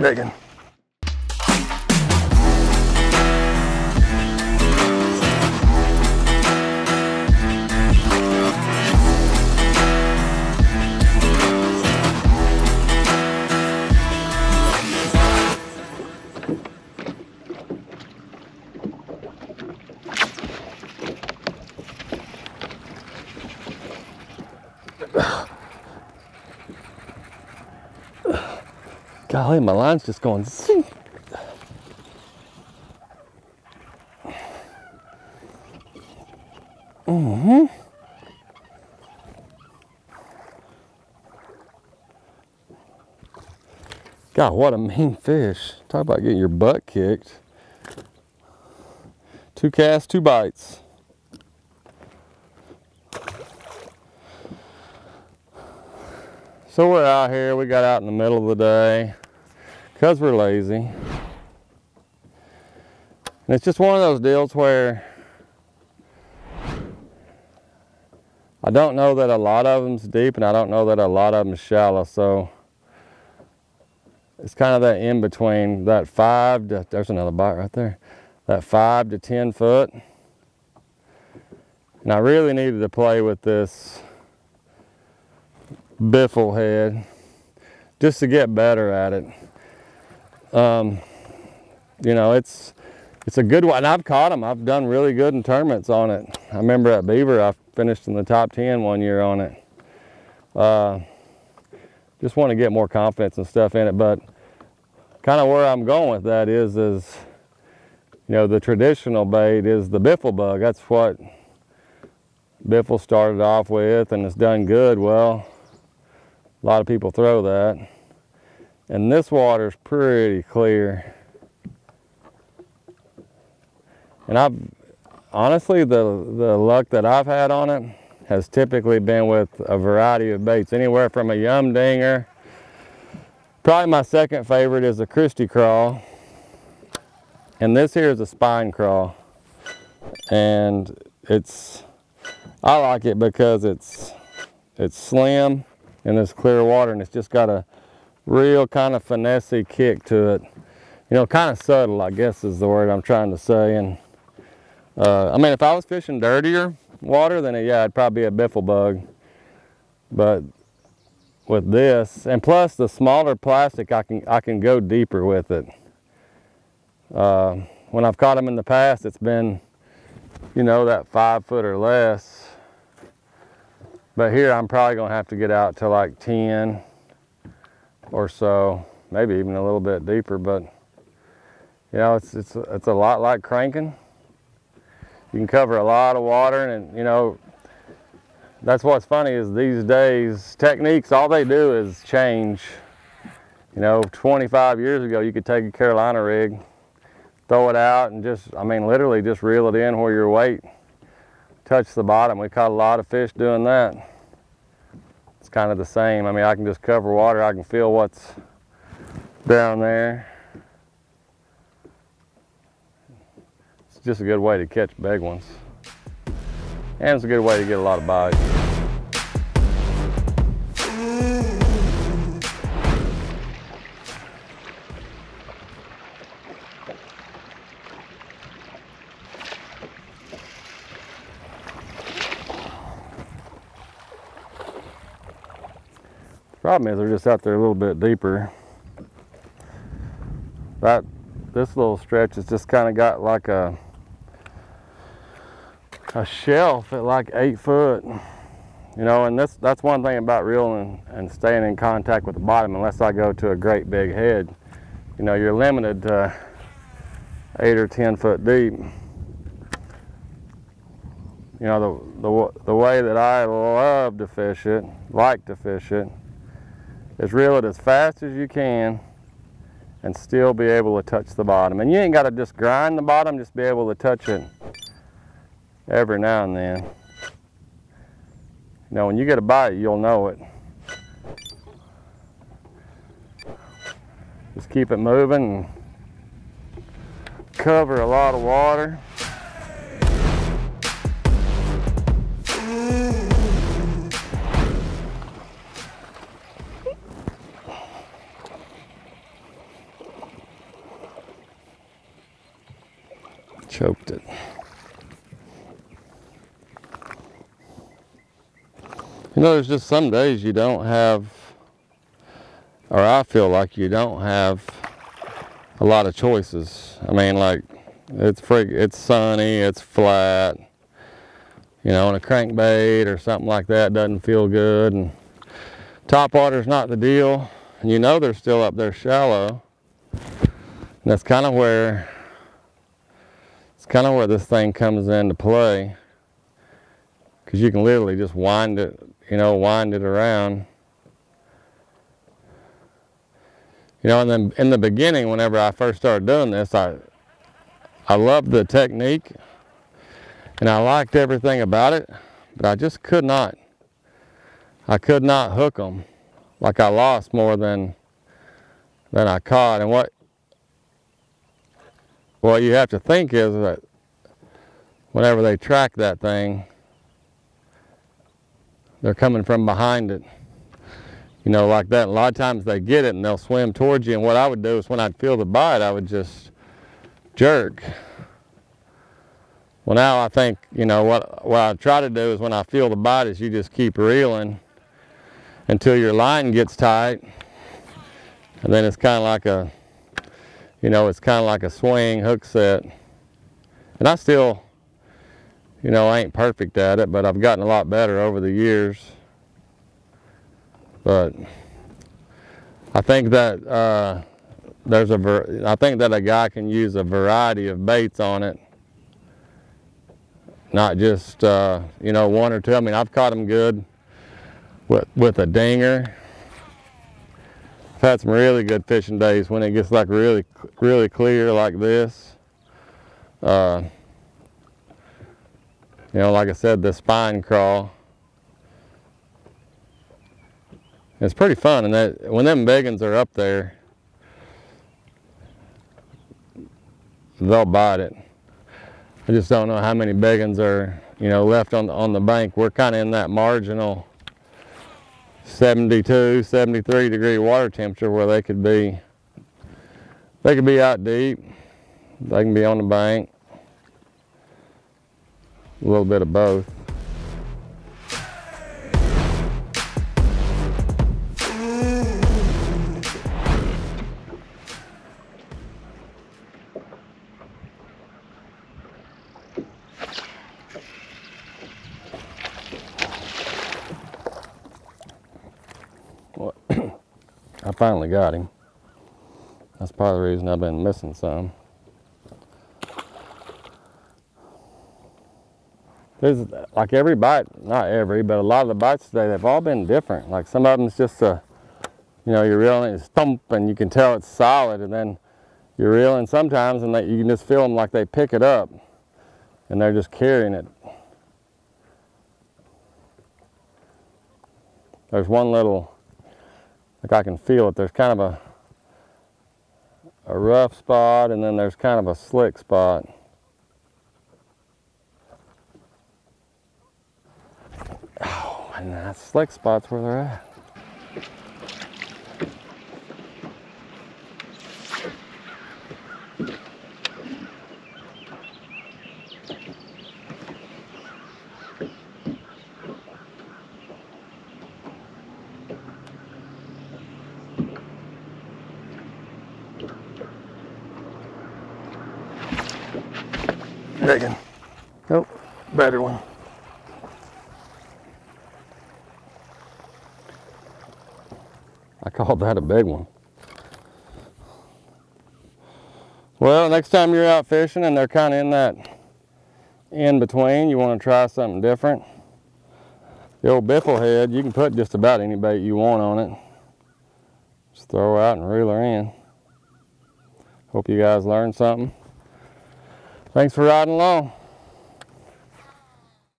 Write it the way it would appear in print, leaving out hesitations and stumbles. rigging. Golly, my line's just going zing. Mm-hmm. God, what a mean fish. Talk about getting your butt kicked. Two casts, two bites. So we're out here, we got out in the middle of the day because we're lazy. And it's just one of those deals where I don't know that a lot of them's deep and I don't know that a lot of them's shallow. So it's kind of that in between, that there's another bite right there, that 5 to 10 foot. And I really needed to play with this Biffle head just to get better at it. You know, it's a good one, and I've caught them. I've done really good in tournaments on it. I remember at Beaver I finished in the top 10 one year on it. Just want to get more confidence and stuff in it, but kind of where I'm going with that is you know, the traditional bait is the Biffle bug. That's what Biffle started off with, and it's done good. Well, a lot of people throw that. And this water's pretty clear. And I've, honestly, the luck that I've had on it has typically been with a variety of baits, anywhere from a Yum Dinger. Probably my second favorite is a Christie Craw. And this here is a Spine Craw. And it's, I like it because it's slim in this clear water, and it's just got a real kind of finessey kick to it. You know, kind of subtle, I guess, is the word I'm trying to say. And I mean, if I was fishing dirtier water, then yeah, it'd probably be a Biffle bug. But with this, and plus the smaller plastic, I can go deeper with it. When I've caught them in the past, it's been, you know, that 5 foot or less. But here I'm probably gonna have to get out to like 10 or so, maybe even a little bit deeper. But you know, it's a lot like cranking. You can cover a lot of water, and you know, that's what's funny is these days techniques, all they do is change. You know, 25 years ago you could take a Carolina rig, throw it out, and just, I mean, literally just reel it in where your weight touch the bottom. We caught a lot of fish doing that. It's kind of the same. I mean, I can just cover water. I can feel what's down there. It's just a good way to catch big ones. And it's a good way to get a lot of bites. Problem is they're just out there a little bit deeper. That this little stretch has just kind of got like a shelf at like 8 foot, you know. And that's one thing about reeling and staying in contact with the bottom. Unless I go to a great big head, you know, you're limited to 8 or 10 foot deep. You know, the way that I love to fish it, is reel it as fast as you can and still be able to touch the bottom. And you ain't got to just grind the bottom, just be able to touch it every now and then. You know, when you get a bite, you'll know it. Just keep it moving and cover a lot of water. Choked it. You know, there's just some days you don't have, or I feel like you don't have a lot of choices. I mean, like, it's sunny, it's flat, you know, and a crankbait or something like that doesn't feel good, and topwater's not the deal, and you know they're still up there shallow. And that's kind of where, it's kind of where this thing comes into play, because you can literally just wind it, you know, wind it around. You know, and then in the beginning, whenever I first started doing this, I loved the technique and I liked everything about it, but I just could not. I could not hook them. Like, I lost more than I caught. And what you have to think is that whenever they track that thing, they're coming from behind it. You know, like that. A lot of times they get it and they'll swim towards you. And what I would do is when I'd feel the bite, I would just jerk. Well, now I think, you know, what I try to do is when I feel the bite is you just keep reeling until your line gets tight. And then it's kind of like a, you know, it's kind of like a swing hook set. And I still, you know, I ain't perfect at it, but I've gotten a lot better over the years. But I think that a guy can use a variety of baits on it, not just you know, one or two. I mean, I've caught them good with a dinger. I've had some really good fishing days when it gets like really clear like this. You know, like I said, the spine craw. It's pretty fun, and that when them biggins are up there, they'll bite it. I just don't know how many biggins are, you know, left on the bank. We're kind of in that marginal 72, 73 degree water temperature where they could be out deep. They can be on the bank. A little bit of both. I finally got him. That's part of the reason I've been missing some. There's like every bite, not every, but a lot of the bites today, they've all been different. Like some of them's just a, you know, you're reeling, it's thump, and you can tell it's solid, and then you're reeling sometimes, and you can just feel them like they pick it up, and they're just carrying it. There's one little, like I can feel it, there's kind of a rough spot, and then there's kind of a slick spot. Oh, and that slick spot's where they're at. Digging. Nope, better one. I called that a big one. Well, next time you're out fishing and they're kind of in that in between, you want to try something different. The old biffle head, you can put just about any bait you want on it. Just throw out and reel her in. Hope you guys learned something. Thanks for riding along.